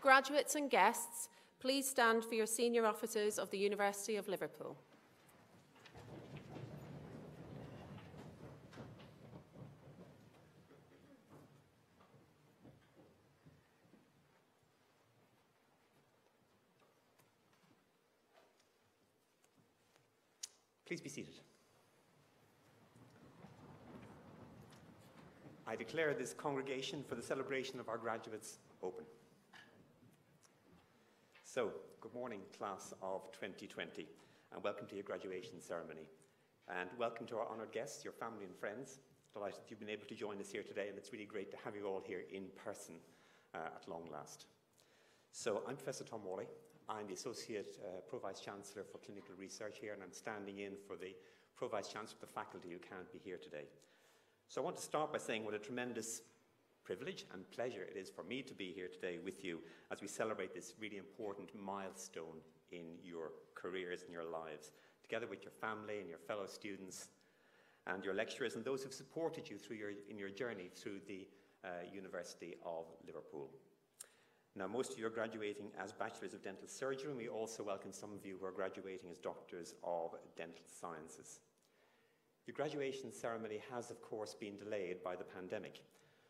Graduates and guests, please stand for your senior officers of the University of Liverpool. Please be seated. I declare this congregation for the celebration of our graduates open. So, good morning, class of 2020, and welcome to your graduation ceremony. And welcome to our honoured guests, your family and friends. Delighted that you've been able to join us here today, and it's really great to have you all here in person at long last. So, I'm Professor Tom Wally. I'm the Associate Pro-Vice-Chancellor for Clinical Research here, and I'm standing in for the Pro-Vice-Chancellor of the faculty who can't be here today. So I want to start by saying what a tremendous privilege and pleasure it is for me to be here today with you as we celebrate this really important milestone in your careers and your lives, together with your family and your fellow students and your lecturers and those who've supported you through in your journey through the University of Liverpool. Now, most of you are graduating as Bachelors of Dental Surgery, and we also welcome some of you who are graduating as Doctors of Dental Sciences. Your graduation ceremony has, of course, been delayed by the pandemic,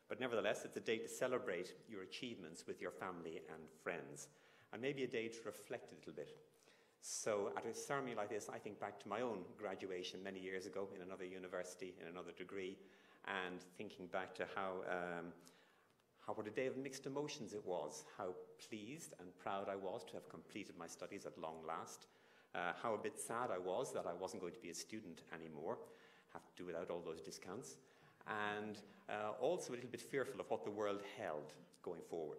but nevertheless, it's a day to celebrate your achievements with your family and friends, and maybe a day to reflect a little bit. So at a ceremony like this, I think back to my own graduation many years ago in another university, in another degree, and thinking back to what a day of mixed emotions it was, how pleased and proud I was to have completed my studies at long last, how a bit sad I was that I wasn't going to be a student anymore, have to do without all those discounts, and also a little bit fearful of what the world held going forward.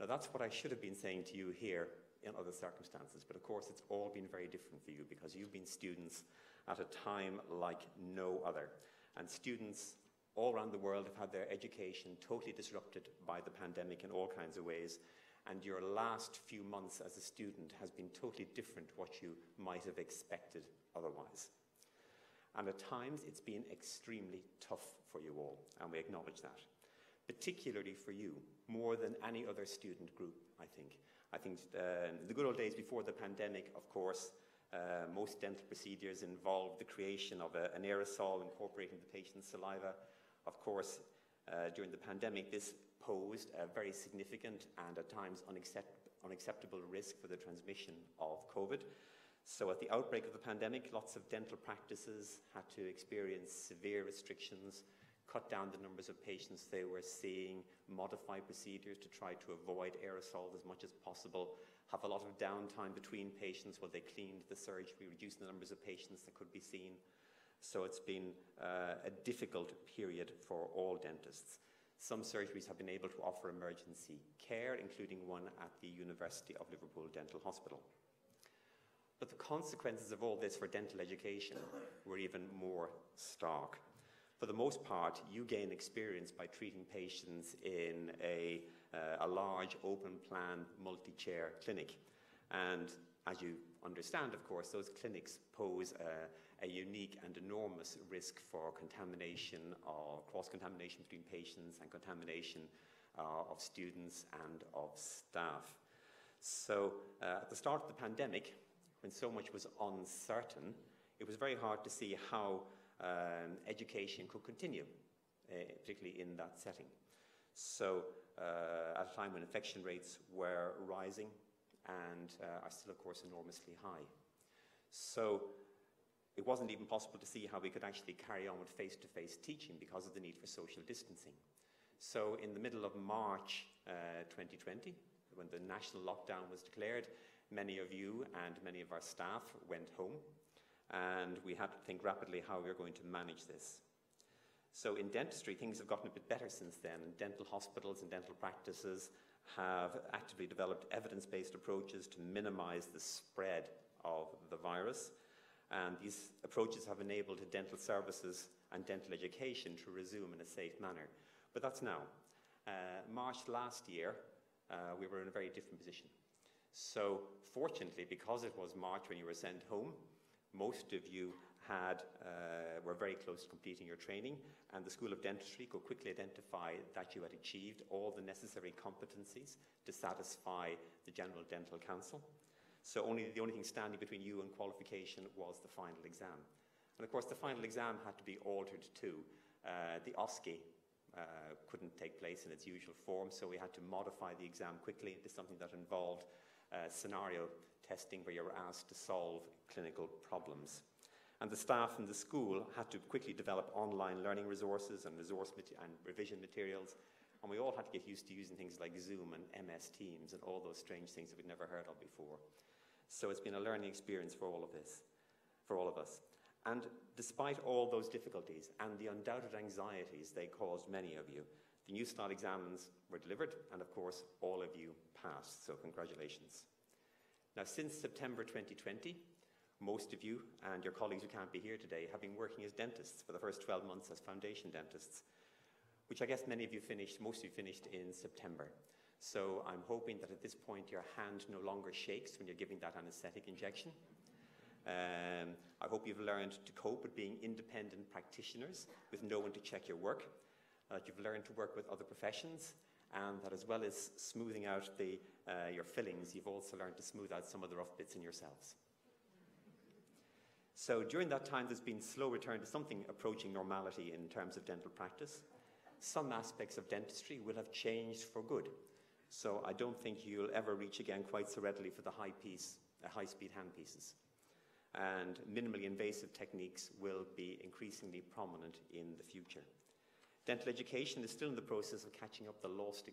Now that's what I should have been saying to you here in other circumstances, but of course it's all been very different for you because you've been students at a time like no other, and students all around the world have had their education totally disrupted by the pandemic in all kinds of ways, and your last few months as a student has been totally different to what you might have expected otherwise. And at times it's been extremely tough for you all, and we acknowledge that. Particularly for you, more than any other student group, I think. The good old days before the pandemic, of course, most dental procedures involved the creation of an aerosol incorporating the patient's saliva. Of course, during the pandemic, this posed a very significant and at times unacceptable risk for the transmission of COVID. So at the outbreak of the pandemic, lots of dental practices had to experience severe restrictions, cut down the numbers of patients they were seeing, modify procedures to try to avoid aerosols as much as possible, have a lot of downtime between patients while they cleaned the surgery, reducing the numbers of patients that could be seen. So it's been a difficult period for all dentists. Some surgeries have been able to offer emergency care, including one at the University of Liverpool Dental Hospital. But the consequences of all this for dental education were even more stark. For the most part, you gain experience by treating patients in a large, open-plan, multi-chair clinic. And as you understand, of course, those clinics pose a unique and enormous risk for contamination or cross-contamination between patients and contamination of students and of staff. So at the start of the pandemic, when so much was uncertain, it was very hard to see how education could continue, particularly in that setting. So at a time when infection rates were rising and are still, of course, enormously high. So it wasn't even possible to see how we could actually carry on with face-to-face teaching because of the need for social distancing. So in the middle of March 2020, when the national lockdown was declared, many of you and many of our staff went home, and we had to think rapidly how we were going to manage this. So in dentistry, things have gotten a bit better since then, and dental hospitals and dental practices have actively developed evidence-based approaches to minimize the spread of the virus. And these approaches have enabled dental services and dental education to resume in a safe manner. But that's now. March last year, we were in a very different position. So fortunately, because it was March when you were sent home, most of you were very close to completing your training, and the School of Dentistry could quickly identify that you had achieved all the necessary competencies to satisfy the General Dental Council. So the only thing standing between you and qualification was the final exam. And of course the final exam had to be altered too. The OSCE couldn't take place in its usual form, so we had to modify the exam quickly into something that involved scenario testing, where you were asked to solve clinical problems. And the staff in the school had to quickly develop online learning resources and revision materials. And we all had to get used to using things like Zoom and MS Teams and all those strange things that we'd never heard of before. So it's been a learning experience for all of us. And despite all those difficulties and the undoubted anxieties they caused many of you, the new style exams were delivered, and of course all of you passed, so congratulations. Now, since September 2020, most of you and your colleagues who can't be here today have been working as dentists for the first 12 months as foundation dentists, which I guess most of you finished in September. So I'm hoping that at this point your hand no longer shakes when you're giving that anaesthetic injection. I hope you've learned to cope with being independent practitioners with no one to check your work, that you've learned to work with other professions, and that as well as smoothing out your fillings, you've also learned to smooth out some of the rough bits in yourselves. So during that time, there's been slow return to something approaching normality in terms of dental practice. Some aspects of dentistry will have changed for good. So I don't think you'll ever reach again quite so readily for the high-speed handpieces. And minimally invasive techniques will be increasingly prominent in the future. Dental education is still in the process of catching up the lost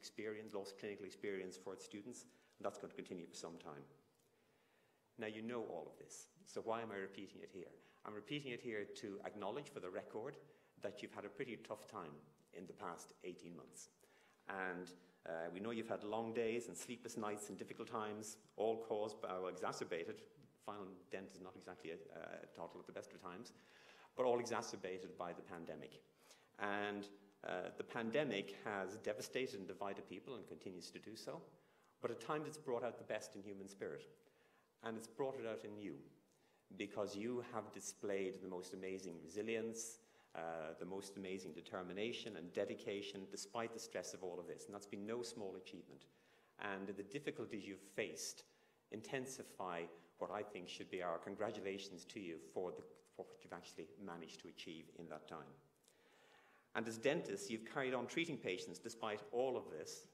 clinical experience for its students, and that's going to continue for some time. Now, you know all of this, so why am I repeating it here? I'm repeating it here to acknowledge for the record that you've had a pretty tough time in the past 18 months. And we know you've had long days and sleepless nights and difficult times, all caused by, well, exacerbated. Final dent is not exactly a toddle at the best of times, but all exacerbated by the pandemic. And the pandemic has devastated and divided people and continues to do so, but at times it's brought out the best in human spirit. And it's brought it out in you, because you have displayed the most amazing resilience, the most amazing determination and dedication, despite the stress of all of this. And that's been no small achievement. And the difficulties you've faced intensify what I think should be our congratulations to you for what you've actually managed to achieve in that time. And as dentists, you've carried on treating patients despite all of this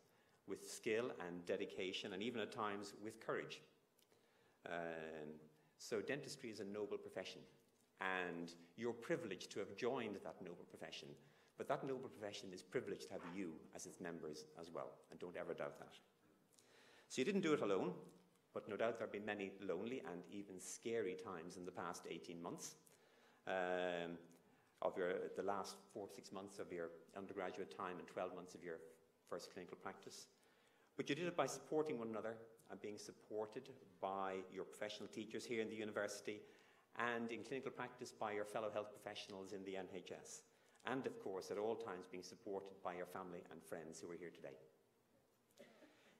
with skill and dedication, and even at times with courage. So dentistry is a noble profession, and you're privileged to have joined that noble profession, but that noble profession is privileged to have you as its members as well, and don't ever doubt that. So you didn't do it alone, but no doubt there have been many lonely and even scary times in the past 18 months, the last 4 to 6 months of your undergraduate time and 12 months of your first clinical practice. But you did it by supporting one another and being supported by your professional teachers here in the university, and in clinical practice by your fellow health professionals in the NHS. And of course, at all times, being supported by your family and friends who are here today.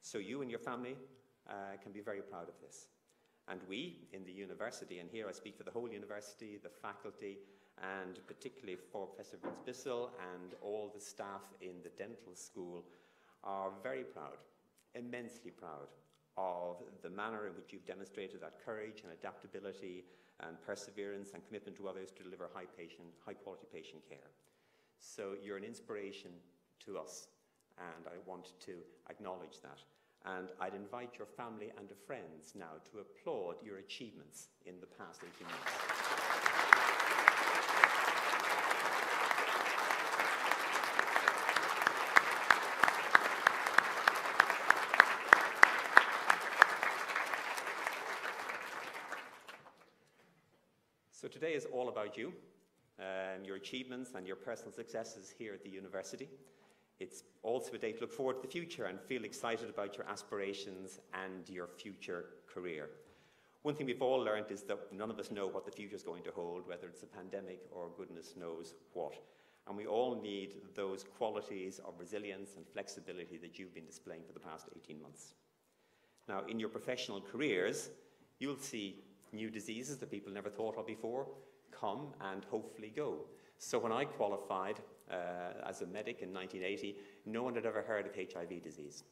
So you and your family can be very proud of this. And we in the university, and here I speak for the whole university, the faculty, and particularly for Professor Vince Bissell and all the staff in the dental school, are very proud, immensely proud, of the manner in which you've demonstrated that courage and adaptability and perseverance and commitment to others to deliver high-quality patient care. So you're an inspiration to us, and I want to acknowledge that. And I'd invite your family and your friends now to applaud your achievements in the past 18 months. So today is all about you, your achievements and your personal successes here at the university. It's also a day to look forward to the future and feel excited about your aspirations and your future career. One thing we've all learned is that none of us know what the future is going to hold, whether it's a pandemic or goodness knows what. And we all need those qualities of resilience and flexibility that you've been displaying for the past 18 months. Now, in your professional careers, you'll see new diseases that people never thought of before, come and hopefully go. So when I qualified as a medic in 1980, no one had ever heard of HIV disease.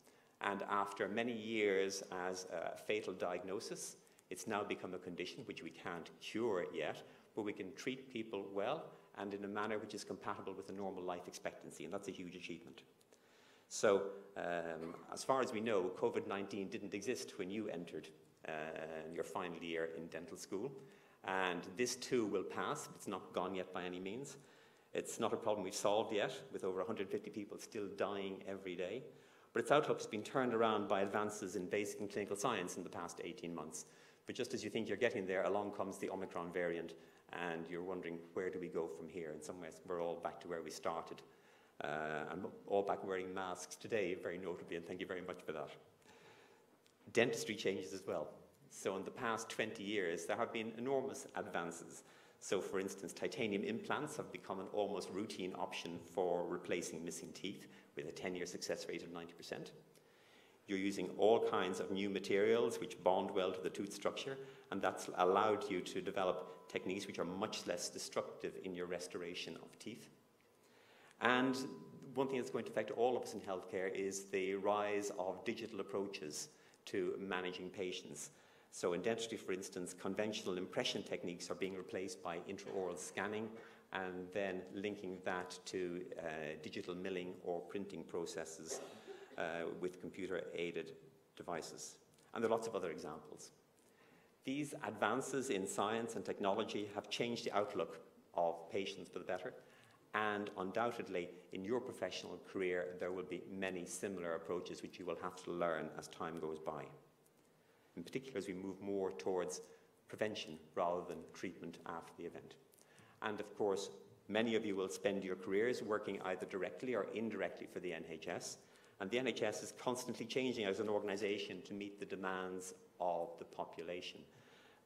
And after many years as a fatal diagnosis, it's now become a condition which we can't cure yet, but we can treat people well and in a manner which is compatible with a normal life expectancy, and that's a huge achievement. So as far as we know, COVID-19 didn't exist when you entered your final year in dental school, and this too will pass. It's not gone yet by any means. It's not a problem we've solved yet, with over 150 people still dying every day, but its outlook has been turned around by advances in basic and clinical science in the past 18 months. But just as you think you're getting there, along comes the Omicron variant, and you're wondering, where do we go from here? In some ways, we're all back to where we started. I'm all back wearing masks today, very notably, and thank you very much for that. Dentistry changes as well. So in the past 20 years, there have been enormous advances. So for instance, titanium implants have become an almost routine option for replacing missing teeth, with a 10-year success rate of 90%. You're using all kinds of new materials which bond well to the tooth structure, and that's allowed you to develop techniques which are much less destructive in your restoration of teeth. And one thing that's going to affect all of us in healthcare is the rise of digital approaches to managing patients. So in dentistry, for instance, conventional impression techniques are being replaced by intraoral scanning, and then linking that to digital milling or printing processes with computer-aided devices. And there are lots of other examples. These advances in science and technology have changed the outlook of patients for the better, and undoubtedly, in your professional career, there will be many similar approaches which you will have to learn as time goes by. In particular, as we move more towards prevention rather than treatment after the event. And of course, many of you will spend your careers working either directly or indirectly for the NHS. And the NHS is constantly changing as an organisation to meet the demands of the population.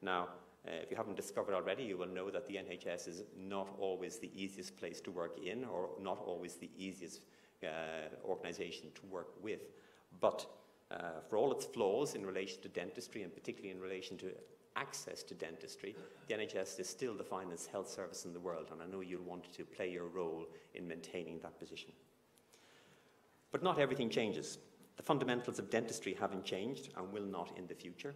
Now, if you haven't discovered already, you will know that the NHS is not always the easiest place to work in, or not always the easiest organisation to work with. But for all its flaws in relation to dentistry, and particularly in relation to access to dentistry, the NHS is still the finest health service in the world, and I know you'll want to play your role in maintaining that position. But not everything changes. The fundamentals of dentistry haven't changed and will not in the future.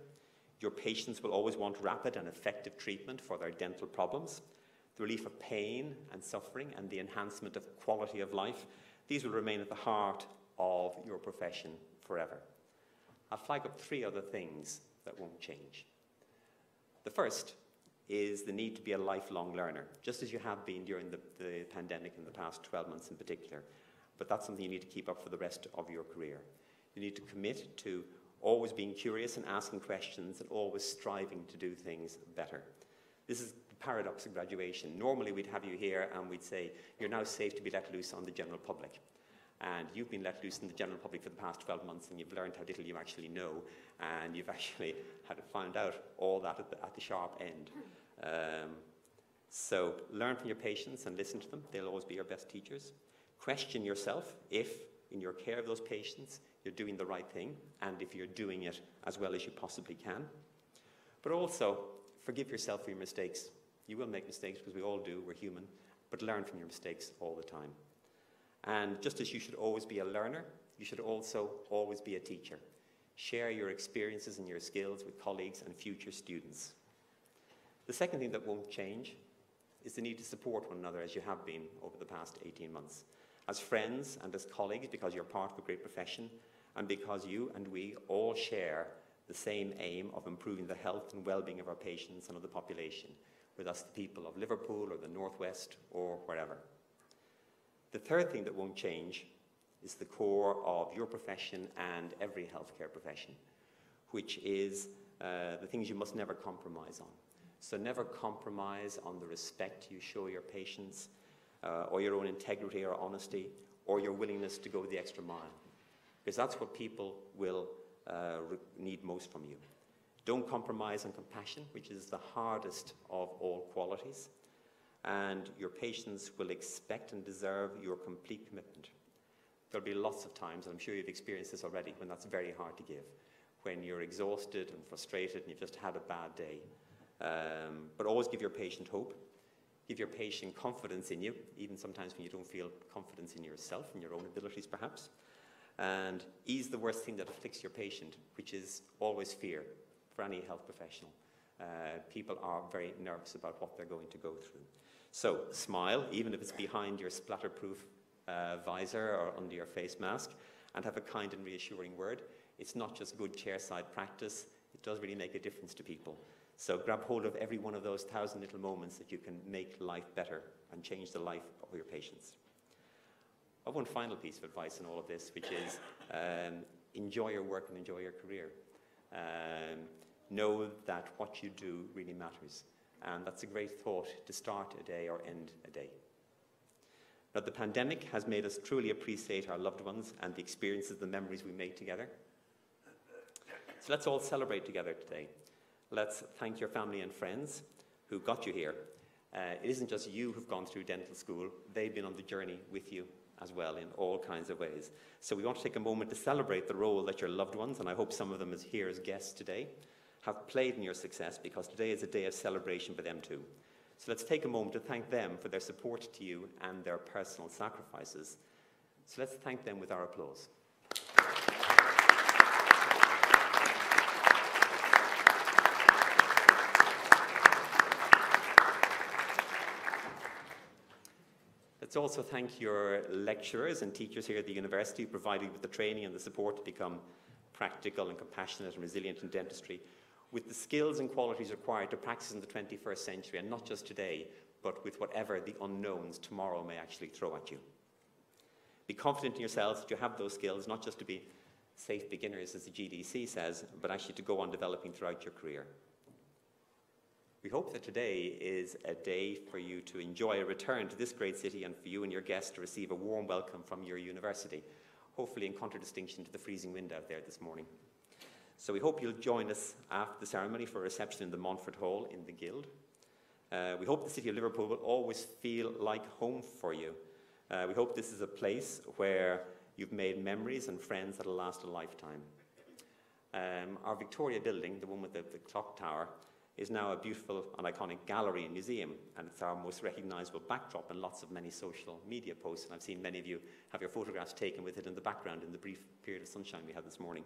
Your patients will always want rapid and effective treatment for their dental problems. The relief of pain and suffering and the enhancement of quality of life, these will remain at the heart of your profession forever. I'll flag up three other things that won't change. The first is the need to be a lifelong learner, just as you have been during the pandemic in the past 12 months in particular. But that's something you need to keep up for the rest of your career. You need to commit to always being curious and asking questions and always striving to do things better. This is the paradox of graduation. Normally we'd have you here and we'd say, you're now safe to be let loose on the general public. And you've been let loose in the general public for the past 12 months, and you've learned how little you actually know, and you've actually had to find out all that at the sharp end. So learn from your patients and listen to them. They'll always be your best teachers. Question yourself if, in your care of those patients, you're doing the right thing, and if you're doing it as well as you possibly can. But also, forgive yourself for your mistakes. You will make mistakes, because we all do, we're human, but learn from your mistakes all the time. And just as you should always be a learner, you should also always be a teacher. Share your experiences and your skills with colleagues and future students. The second thing that won't change is the need to support one another as you have been over the past 18 months. As friends and as colleagues, because you're part of a great profession, and because you and we all share the same aim of improving the health and well-being of our patients and of the population, with us the people of Liverpool or the Northwest or wherever. The third thing that won't change is the core of your profession and every healthcare profession, which is the things you must never compromise on. So never compromise on the respect you show your patients, or your own integrity or honesty, or your willingness to go the extra mile, because that's what people will need most from you. Don't compromise on compassion, which is the hardest of all qualities. And your patients will expect and deserve your complete commitment. There'll be lots of times, and I'm sure you've experienced this already, when that's very hard to give, when you're exhausted and frustrated and you've just had a bad day. But always give your patient hope. give your patient confidence in you, even sometimes when you don't feel confidence in yourself and your own abilities perhaps, and ease the worst thing that afflicts your patient, which is always fear for any health professional. People are very nervous about what they're going to go through. So smile, even if it's behind your splatterproof visor or under your face mask, and have a kind and reassuring word. It's not just good chairside practice. It does really make a difference to people. So grab hold of every one of those 1,000 little moments that you can make life better and change the life of your patients. I have one final piece of advice in all of this, which is enjoy your work and enjoy your career. Know that what you do really matters. And that's a great thought to start a day or end a day. Now, the pandemic has made us truly appreciate our loved ones and the experiences, the memories we made together. So let's all celebrate together today. Let's thank your family and friends who got you here. It isn't just you who've gone through dental school. They've been on the journey with you as well in all kinds of ways. So we want to take a moment to celebrate the role that your loved ones, and I hope some of them is here as guests today, have played in your success, because today is a day of celebration for them too. So let's take a moment to thank them for their support to you and their personal sacrifices. So let's thank them with our applause. Let's also thank your lecturers and teachers here at the university who provided with the training and the support to become practical and compassionate and resilient in dentistry, with the skills and qualities required to practice in the 21st century, and not just today, but with whatever the unknowns tomorrow may actually throw at you. Be confident in yourselves that you have those skills, not just to be safe beginners, as the GDC says, but actually to go on developing throughout your career. We hope that today is a day for you to enjoy a return to this great city, and for you and your guests to receive a warm welcome from your university, hopefully in contradistinction to the freezing wind out there this morning. So we hope you'll join us after the ceremony for a reception in the Montfort Hall in the Guild. We hope the City of Liverpool will always feel like home for you. We hope this is a place where you've made memories and friends that'll last a lifetime. Our Victoria building, the one with the clock tower, is now a beautiful and iconic gallery and museum, and it's our most recognizable backdrop in lots of many social media posts, and I've seen many of you have your photographs taken with it in the background in the brief period of sunshine we had this morning.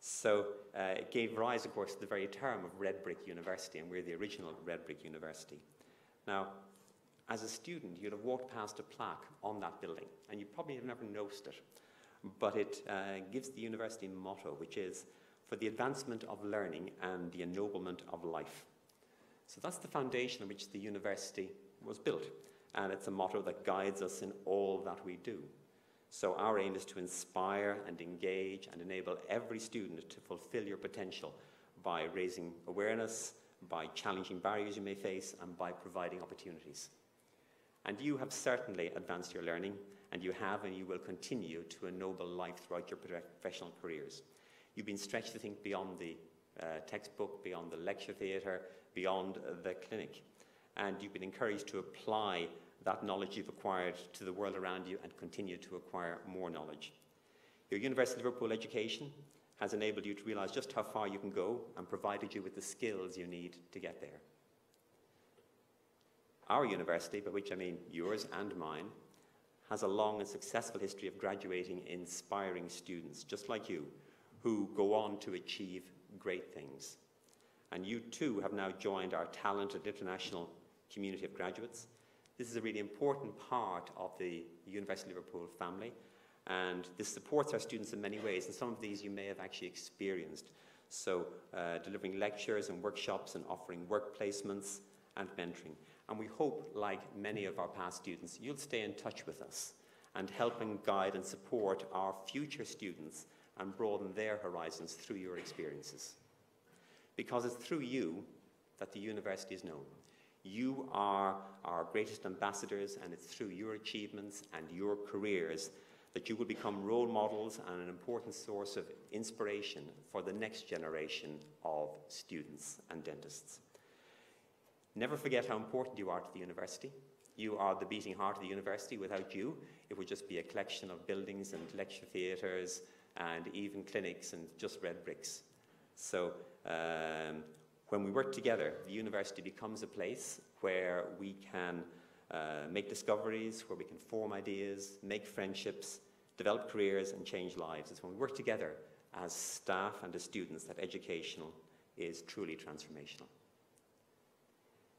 So it gave rise, of course, to the very term of Red Brick University, and we're the original Red Brick University. Now, as a student, you'd have walked past a plaque on that building, and you probably have never noticed it, but it gives the university motto, which is, for the advancement of learning and the ennoblement of life. So that's the foundation on which the university was built, and it's a motto that guides us in all that we do. So our aim is to inspire and engage and enable every student to fulfill your potential by raising awareness, by challenging barriers you may face, and by providing opportunities. And you have certainly advanced your learning, and you have and you will continue to ennoble life throughout your professional careers. You've been stretched to think beyond the textbook, beyond the lecture theatre, beyond the clinic, and you've been encouraged to apply that knowledge you've acquired to the world around you and continue to acquire more knowledge. Your University of Liverpool education has enabled you to realise just how far you can go and provided you with the skills you need to get there. Our university, by which I mean yours and mine, has a long and successful history of graduating inspiring students, just like you, who go on to achieve great things. And you too have now joined our talented international community of graduates. This is a really important part of the University of Liverpool family, and this supports our students in many ways, and some of these you may have actually experienced. So delivering lectures and workshops and offering work placements and mentoring. And we hope, like many of our past students, you'll stay in touch with us and help and guide and support our future students and broaden their horizons through your experiences. Because it's through you that the university is known. You are our greatest ambassadors, and it's through your achievements and your careers that you will become role models and an important source of inspiration for the next generation of students and dentists. Never forget how important you are to the university. You are the beating heart of the university. Without you, it would just be a collection of buildings and lecture theatres and even clinics and just red bricks. So, when we work together, the university becomes a place where we can make discoveries, where we can form ideas, make friendships, develop careers and change lives. It's when we work together as staff and as students that education is truly transformational.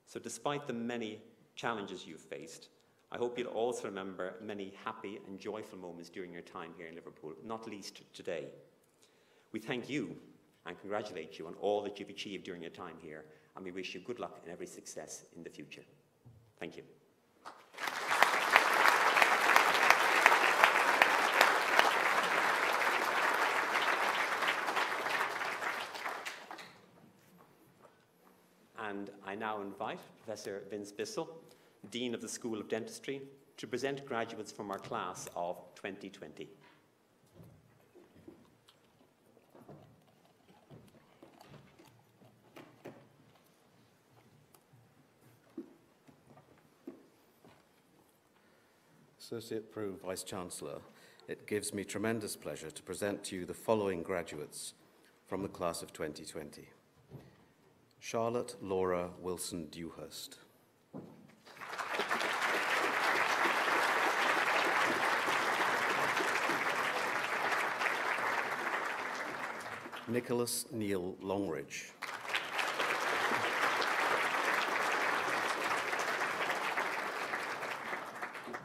So despite the many challenges you've faced, I hope you'll also remember many happy and joyful moments during your time here in Liverpool, not least today. We thank you and congratulate you on all that you've achieved during your time here, and we wish you good luck and every success in the future. Thank you. And I now invite Professor Vince Bissell, Dean of the School of Dentistry, to present graduates from our class of 2020. Associate Pro Vice-Chancellor, it gives me tremendous pleasure to present to you the following graduates from the class of 2020. Charlotte Laura Wilson-Dewhurst. Nicholas Neil Longridge.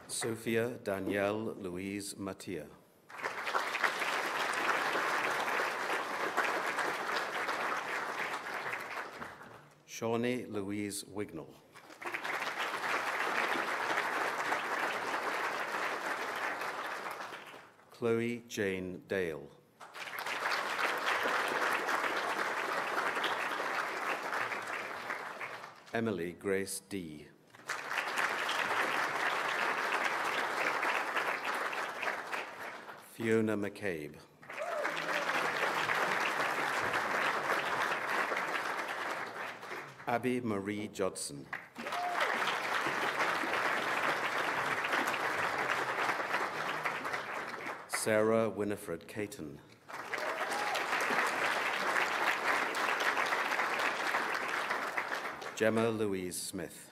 Sophia Danielle Louise Mattia. Shawnee Louise Wignall. Chloe Jane Dale. Emily Grace D. Fiona McCabe. Abby Marie Judson. Sarah Winifred Caton. Gemma Louise Smith.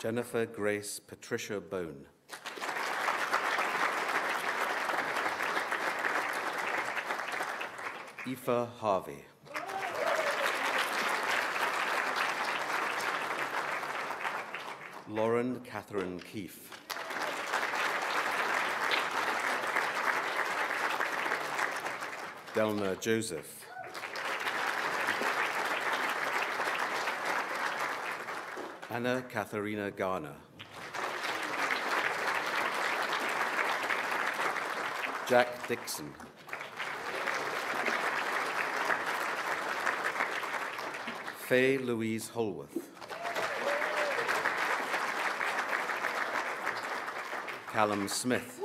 Jennifer Grace Patricia Bone. Aoife Harvey. Lauren Catherine Keefe. Delmer Joseph. Anna Katharina Garner. Jack Dixon. Faye Louise Holworth. Callum Smith.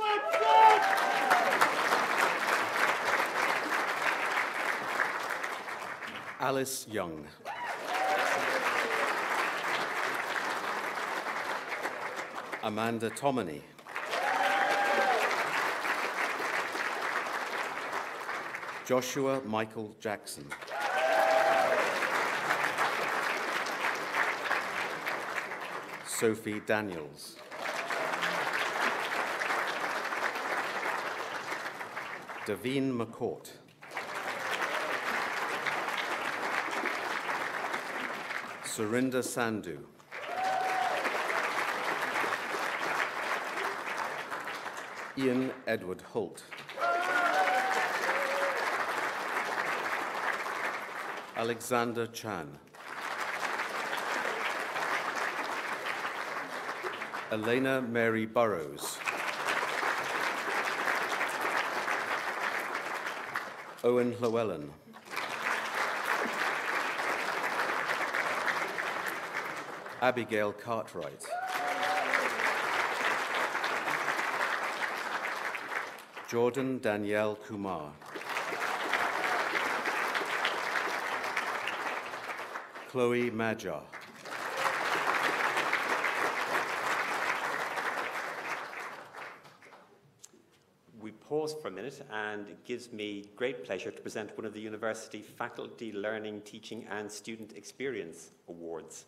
Alice Young. Amanda Tominey. Joshua Michael Jackson. Sophie Daniels. Davine McCourt. Surinder Sandhu. Ian Edward Holt. Alexander Chan. Elena Mary Burrows. Owen Llewellyn. Abigail Cartwright. Jordan Danielle Kumar. Chloe Majar. We pause pause for a minute, and it gives me great pleasure to present one of the University Faculty Learning, Teaching and Student Experience Awards.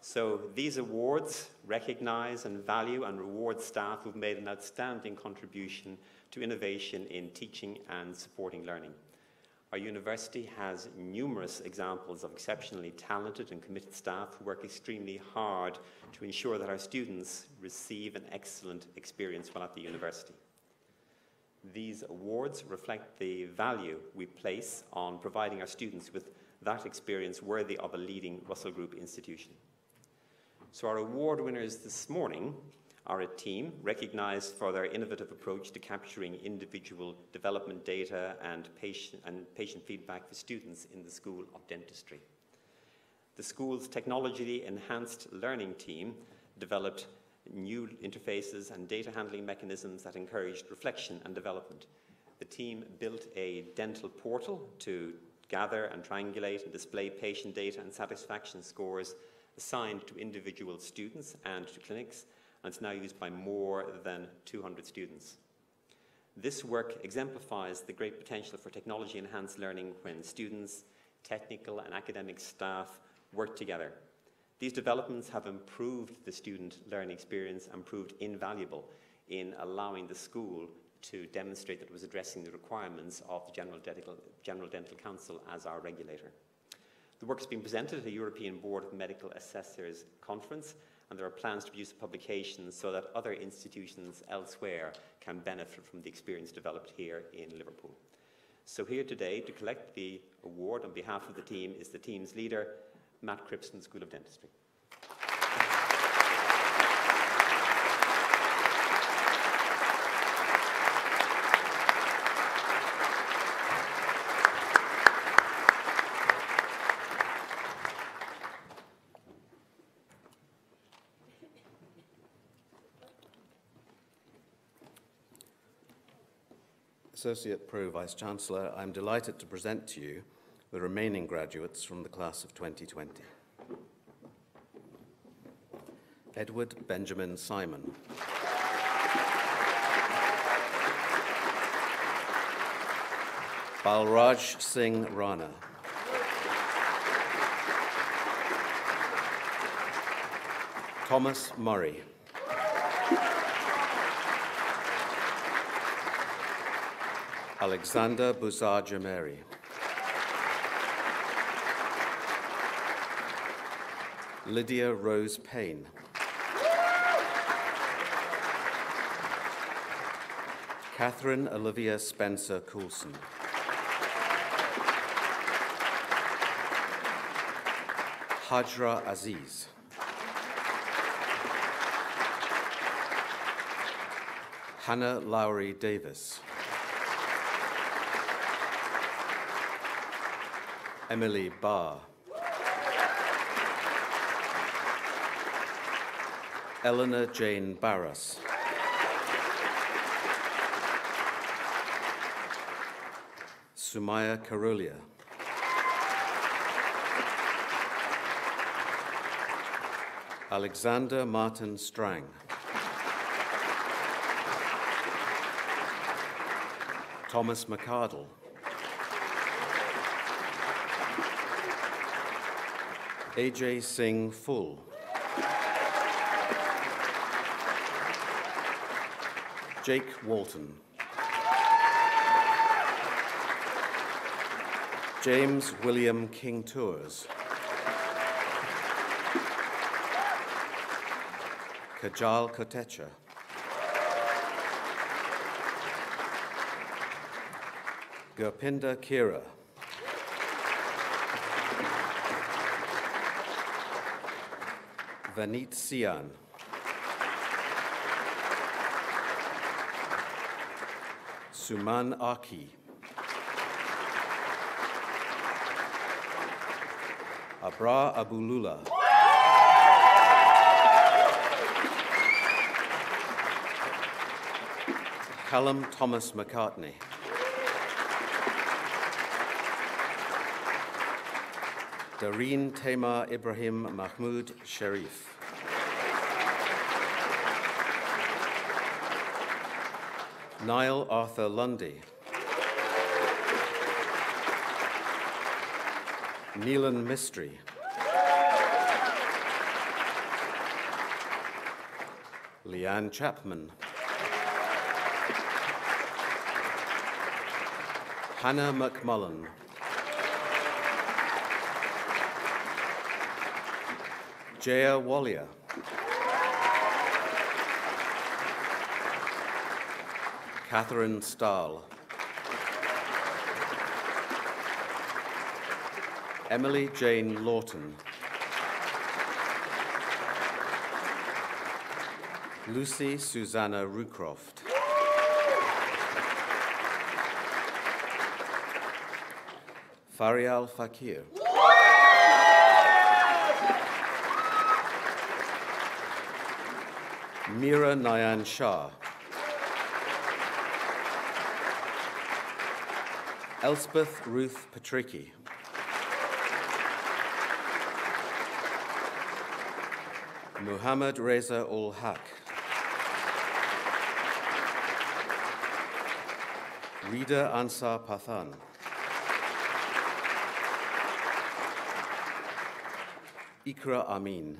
So these awards recognise and value and reward staff who've made an outstanding contribution to innovation in teaching and supporting learning. Our university has numerous examples of exceptionally talented and committed staff who work extremely hard to ensure that our students receive an excellent experience while at the university. These awards reflect the value we place on providing our students with that experience worthy of a leading Russell Group institution. So our award winners this morning are a team recognized for their innovative approach to capturing individual development data and patient feedback for students in the School of Dentistry. The school's technology-enhanced learning team developed new interfaces and data handling mechanisms that encouraged reflection and development. The team built a dental portal to gather and triangulate and display patient data and satisfaction scores assigned to individual students and to clinics, and it's now used by more than 200 students. This work exemplifies the great potential for technology-enhanced learning when students, technical and academic staff work together. These developments have improved the student learning experience and proved invaluable in allowing the school to demonstrate that it was addressing the requirements of the General Dental Council as our regulator. The work has been presented at the European Board of Medical Assessors Conference, and there are plans to produce publications so that other institutions elsewhere can benefit from the experience developed here in Liverpool. So here today to collect the award on behalf of the team is the team's leader, Matt Cripson, School of Dentistry. Associate Pro Vice-Chancellor, I'm delighted to present to you the remaining graduates from the class of 2020. Edward Benjamin Simon. Balraj Singh Rana. Thomas Murray. Alexander Buzar Jameri. Lydia Rose Payne. Catherine Olivia Spencer Coulson. Hajra Aziz. Hannah Lowry Davis. Emily Barr. Eleanor Jane Barras. Sumaya Karolia. Alexander Martin Strang. Thomas McArdle. AJ Singh Full. Jake Walton. James William King Tours. Kajal Kotecha. Gurpinda Kira. Vanit Sian. Suman Aki. Abra Abulula. Callum Thomas McCartney. Dareen Tema Ibrahim Mahmoud Sharif. Niall Arthur Lundy, Neelan Mistry, Leanne Chapman, Hannah McMullen, Jaya Walia, Catherine Stahl, Emily Jane Lawton, Lucy Susanna Rucroft, Farial Fakir, Meera Nayan Shah, Elspeth Ruth Patricki, Muhammad Reza Ul Haq, Rida Ansar Pathan, Ikra Amin,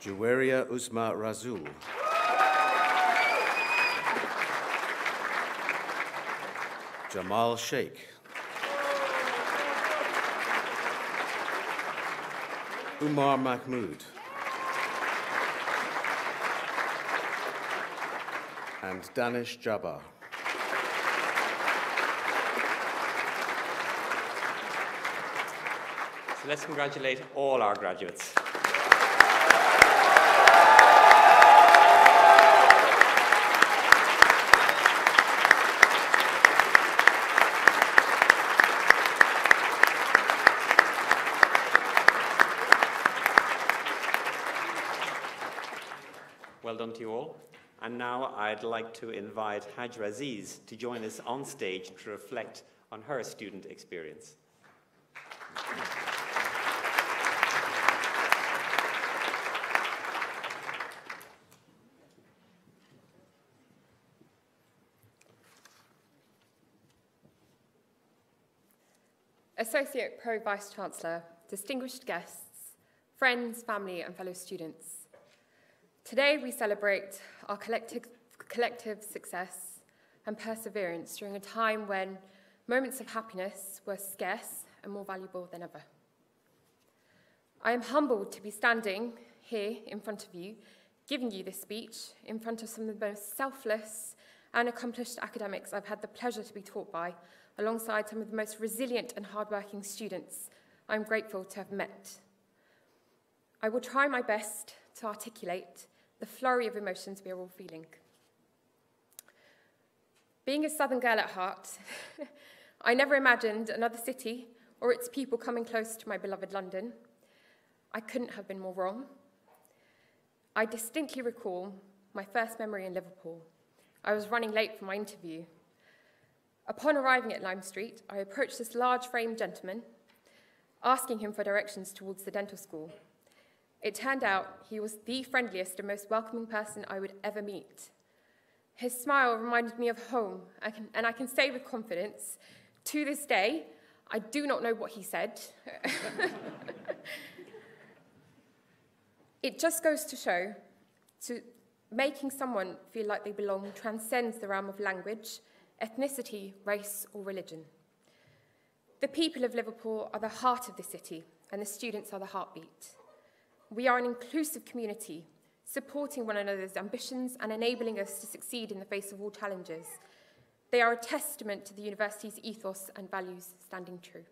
Juweria Uzma Razul, Jamal Sheikh, Umar Mahmood, and Danish Jabbar. So let's congratulate all our graduates. And now I'd like to invite Hajra Aziz to join us on stage to reflect on her student experience. Associate Pro Vice Chancellor, distinguished guests, friends, family, and fellow students. Today we celebrate our collective success and perseverance during a time when moments of happiness were scarce and more valuable than ever. I am humbled to be standing here in front of you, giving you this speech in front of some of the most selfless and accomplished academics I've had the pleasure to be taught by, alongside some of the most resilient and hardworking students I'm grateful to have met. I will try my best to articulate the flurry of emotions we are all feeling. Being a Southern girl at heart, I never imagined another city or its people coming close to my beloved London. I couldn't have been more wrong. I distinctly recall my first memory in Liverpool. I was running late for my interview. Upon arriving at Lime Street, I approached this large-framed gentleman, asking him for directions towards the dental school. It turned out he was the friendliest and most welcoming person I would ever meet. His smile reminded me of home, and I can say with confidence, to this day, I do not know what he said. It just goes to show, making someone feel like they belong transcends the realm of language, ethnicity, race, or religion. The people of Liverpool are the heart of the city, and the students are the heartbeat. We are an inclusive community, supporting one another's ambitions and enabling us to succeed in the face of all challenges. They are a testament to the university's ethos and values standing true.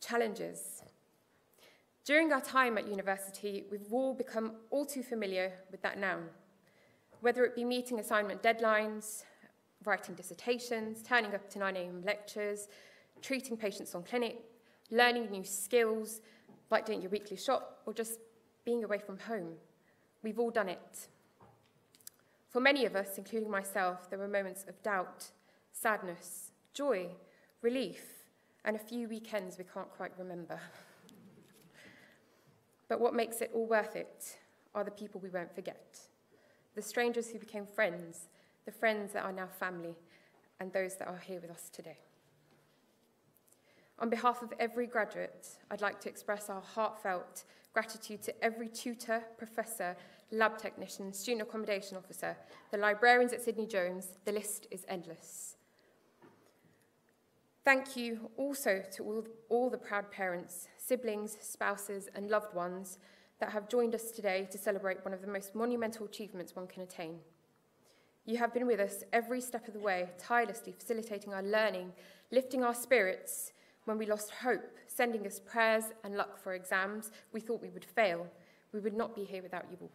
Challenges. During our time at university, we've all become all too familiar with that noun. Whether it be meeting assignment deadlines, writing dissertations, turning up to 9 AM lectures, treating patients on clinic, learning new skills, like doing your weekly shop, or just being away from home. We've all done it. For many of us, including myself, there were moments of doubt, sadness, joy, relief, and a few weekends we can't quite remember. But what makes it all worth it are the people we won't forget, the strangers who became friends, the friends that are now family, and those that are here with us today. On behalf of every graduate, I'd like to express our heartfelt gratitude to every tutor, professor, lab technician, student accommodation officer, the librarians at Sydney Jones. The list is endless. Thank you also to all the proud parents, siblings, spouses, and loved ones that have joined us today to celebrate one of the most monumental achievements one can attain. You have been with us every step of the way, tirelessly facilitating our learning, lifting our spirits when we lost hope, sending us prayers and luck for exams we thought we would fail. We would not be here without you all.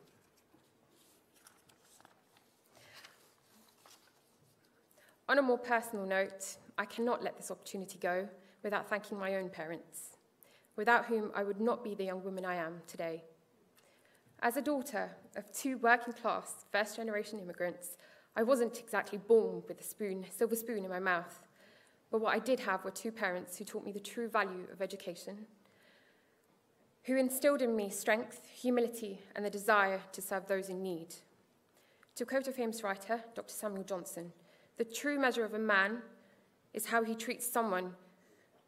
On a more personal note, I cannot let this opportunity go without thanking my own parents, without whom I would not be the young woman I am today. As a daughter of two working-class, first-generation immigrants, I wasn't exactly born with a silver spoon in my mouth, but what I did have were two parents who taught me the true value of education, who instilled in me strength, humility, and the desire to serve those in need. To quote a famous writer, Dr. Samuel Johnson, "The true measure of a man is how he treats someone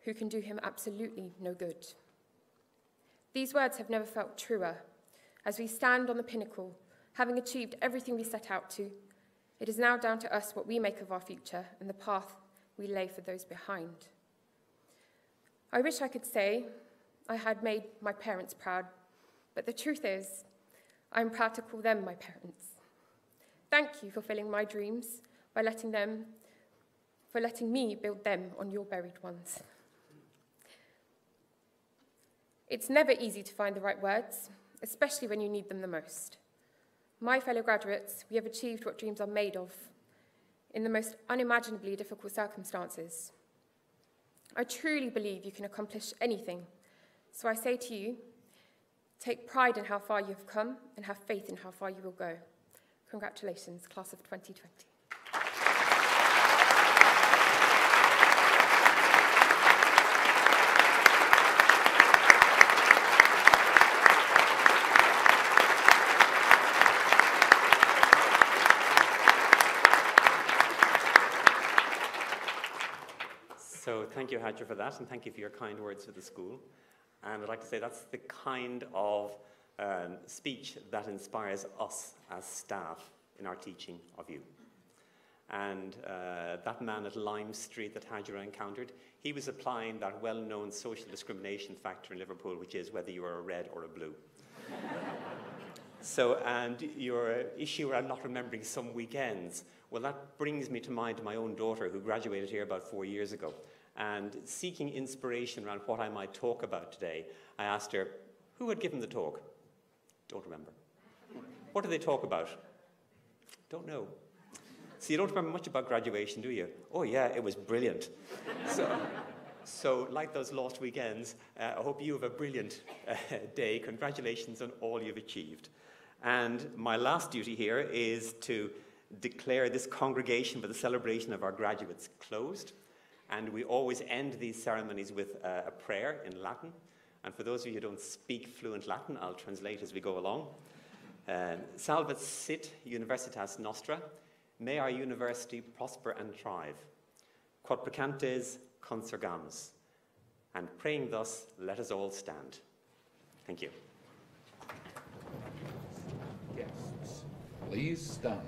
who can do him absolutely no good." These words have never felt truer. As we stand on the pinnacle, having achieved everything we set out to, it is now down to us what we make of our future and the path we lay for those behind. I wish I could say I had made my parents proud, but the truth is, I'm proud to call them my parents. Thank you for filling my dreams by letting me build them on your buried ones. It's never easy to find the right words, especially when you need them the most. My fellow graduates, we have achieved what dreams are made of in the most unimaginably difficult circumstances. I truly believe you can accomplish anything, so I say to you, take pride in how far you have come and have faith in how far you will go. Congratulations, class of 2020. Thank you, Hajra, for that, and thank you for your kind words to the school. And I'd like to say that's the kind of speech that inspires us as staff in our teaching of you. And that man at Lime Street that Hajra encountered, he was applying that well-known social discrimination factor in Liverpool, which is whether you are a red or a blue. So, and your issue around not remembering some weekends, well, that brings me to mind my own daughter, who graduated here about 4 years ago. And seeking inspiration around what I might talk about today, I asked her, who had given the talk? Don't remember. What did they talk about? Don't know. So you don't remember much about graduation, do you? Oh yeah, it was brilliant. So like those lost weekends, I hope you have a brilliant day. Congratulations on all you've achieved. And my last duty here is to declare this congregation for the celebration of our graduates closed. And we always end these ceremonies with a prayer in Latin. And for those of you who don't speak fluent Latin, I'll translate as we go along. Salvat sit universitas nostra. May our university prosper and thrive. Quod precantes consurgamus. And praying thus, let us all stand. Thank you. Guests, please stand.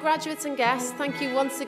Graduates and guests, thank you once again.